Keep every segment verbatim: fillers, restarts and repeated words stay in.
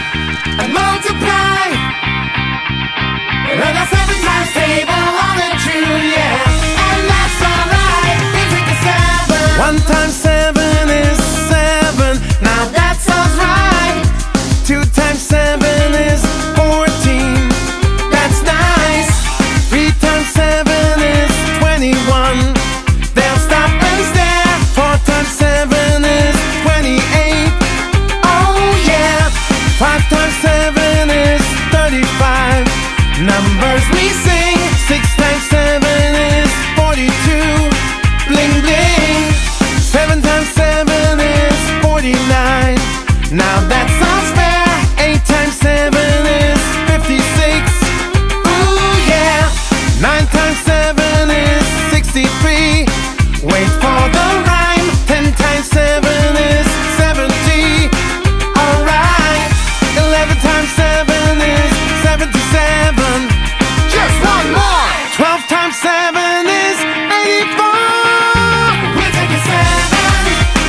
and multiply. We're at seven times table, one and two, yeah, and that's alright. We take a seven. One times seven is seven. Now that sounds right. Two times seven is fourteen. That's nice. Three times seven is twenty-one. They'll stop and stare. Four times seven is twenty-eight. Oh yeah. Five times seven is thirty-five. Numbers we sing. Six times seven is forty-two. Bling bling. Seven times seven is forty-nine. Now that sounds fair. Eight times seven is fifty-six. Ooh yeah. Nine times seven is sixty-three. Wait for the rhyme. Ten times seven is seventy. Alright. Eleven times seven is seventy-seven. Just one more. Twelve times seven is eighty-four. We take a seven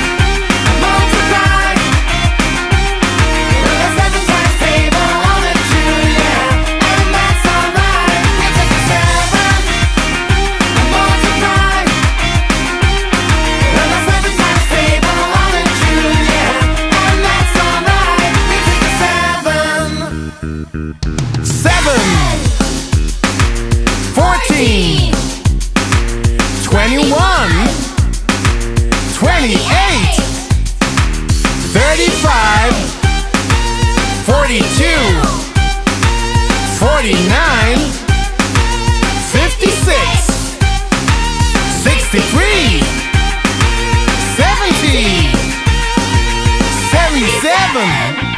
and multiply. We're at seven times table, one and two, yeah, and that's alright. We take a seven and multiply. We're at seven times table, one and two, yeah, and that's alright. We take a seven. Seven, fourteen, twenty-one, twenty-eight, thirty-five, forty-two, forty-nine, fifty-six, sixty-three, seventy, seventy-seven.